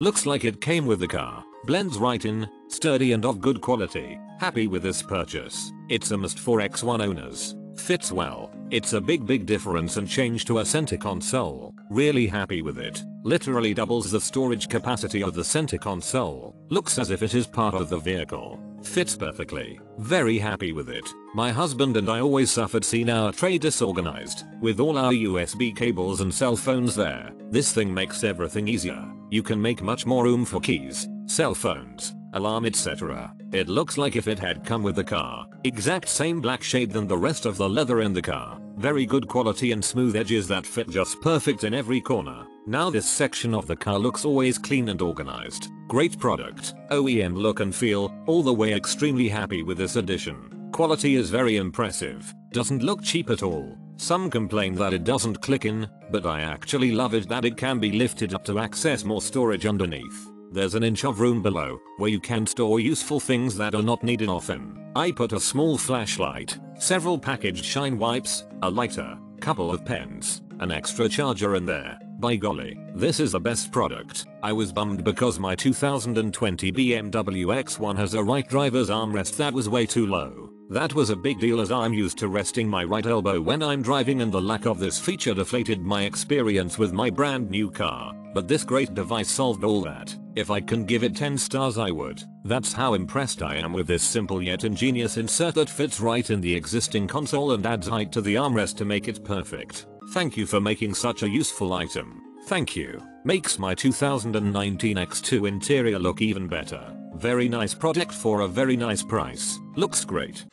Looks like it came with the car. Blends right in, sturdy and of good quality. Happy with this purchase. It's a must for X1 owners. Fits well. It's a big difference and change to a center console. Really happy with it. Literally doubles the storage capacity of the center console. Looks as if it is part of the vehicle. Fits perfectly. Very happy with it. My husband and I always suffered seeing our tray disorganized, with all our USB cables and cell phones there. This thing makes everything easier. You can make much more room for keys, cell phones, alarm, etc. It looks like if it had come with the car. Exact same black shade than the rest of the leather in the car. Very good quality and smooth edges that fit just perfect in every corner. Now this section of the car looks always clean and organized. Great product. OEM look and feel, all the way. Extremely happy with this addition. Quality is very impressive. Doesn't look cheap at all. Some complain that it doesn't click in, but I actually love it that it can be lifted up to access more storage underneath. There's an inch of room below, where you can store useful things that are not needed often. I put a small flashlight, several packaged shine wipes, a lighter, couple of pens, an extra charger in there. By golly, this is the best product. I was bummed because my 2020 BMW X1 has a right driver's armrest that was way too low. That was a big deal as I'm used to resting my right elbow when I'm driving, and the lack of this feature deflated my experience with my brand new car. But this great device solved all that. If I can give it 10 stars I would. That's how impressed I am with this simple yet ingenious insert that fits right in the existing console and adds height to the armrest to make it perfect. Thank you for making such a useful item. Thank you. Makes my 2019 X2 interior look even better. Very nice product for a very nice price. Looks great.